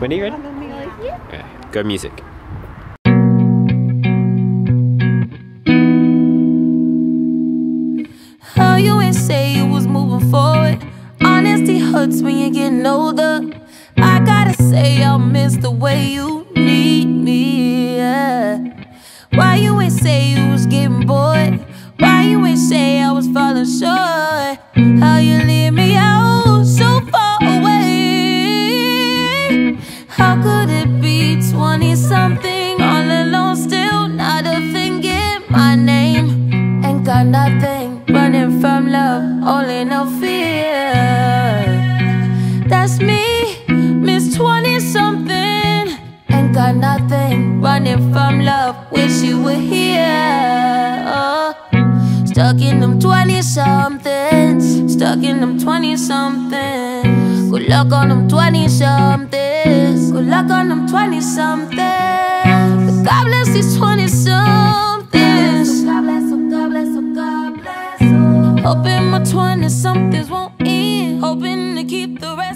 Wendy, ready? Okay, go music. How you ain't say you was moving forward? Honesty hurts when you're getting older. I gotta say I miss the way you need me, yeah. Why you ain't say you was getting bored? Why you ain't say I was falling short? How you leave me out so far away? How could it be 20-something all alone, still not a thing in my name? Ain't got nothing, running from love, only no fear. That's me, Miss 20-something. Ain't got nothing, running from love, wish you were here. Oh. Stuck in them 20-somethings, stuck in them 20-somethings. Good luck on them 20-somethings, good luck on them 20-somethings. God bless these 20-somethings. God bless, oh God bless, oh God bless. Hoping my 20-somethings won't end, hoping to keep the rest.